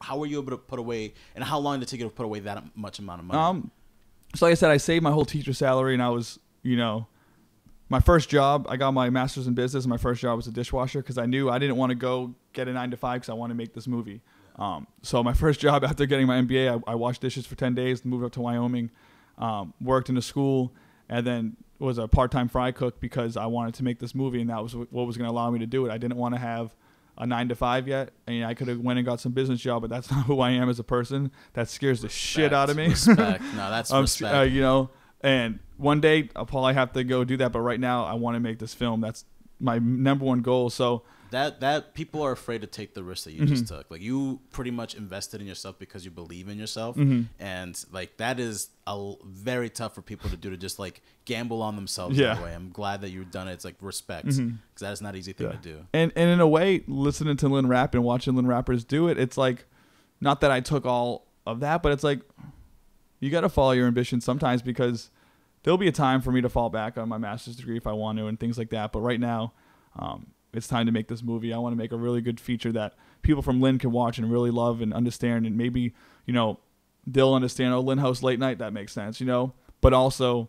how were you able to put away, and how long did it take you to put away that much amount of money? So like I said, I saved my whole teacher salary, and I was, you know, my first job, I got my master's in business. And my first job was a dishwasher because I knew I didn't want to go get a 9-to-5 because I wanted to make this movie. So my first job after getting my MBA, I washed dishes for 10 days, moved up to Wyoming, worked in a school, and then was a part-time fry cook because I wanted to make this movie, and that was what was going to allow me to do it. I didn't want to have a 9-to-5 yet. I mean, I could have went and got some business job, but that's not who I am as a person. That scares the shit out of me. Respect. No, that's respect. You know, and one day I'll probably have to go do that, but right now I want to make this film. That's my number one goal. So that people are afraid to take the risk that you just took. Like, you pretty much invested in yourself because you believe in yourself, and like that is very tough for people to do, to just like gamble on themselves that way. I'm glad that you've done it. It's like respect, because that is not an easy thing to do. And in a way, listening to Lynn rap and watching Lynn rappers do it, it's like, not that I took all of that, but it's like you got to follow your ambition sometimes, because there'll be a time for me to fall back on my master's degree if I want to and things like that. But right now, it's time to make this movie. I want to make a really good feature that people from Lynn can watch and really love and understand. And maybe, you know, they'll understand, oh, Lynn hosts late night. That makes sense, you know. But also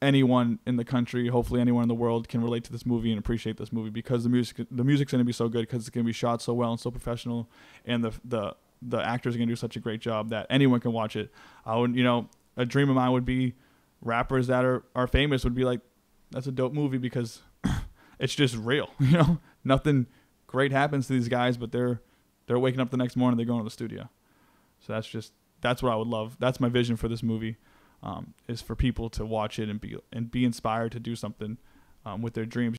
anyone in the country, hopefully anyone in the world, can relate to this movie and appreciate this movie, because the music's going to be so good, because it's going to be shot so well and so professional. And the actors are going to do such a great job that anyone can watch it. I would, you know, a dream of mine would be rappers that are famous would be like, that's a dope movie, because it's just real, you know. Nothing great happens to these guys, but they're waking up the next morning, they're going to the studio. So that's what I would love. That's my vision for this movie, is for people to watch it and be inspired to do something with their dreams.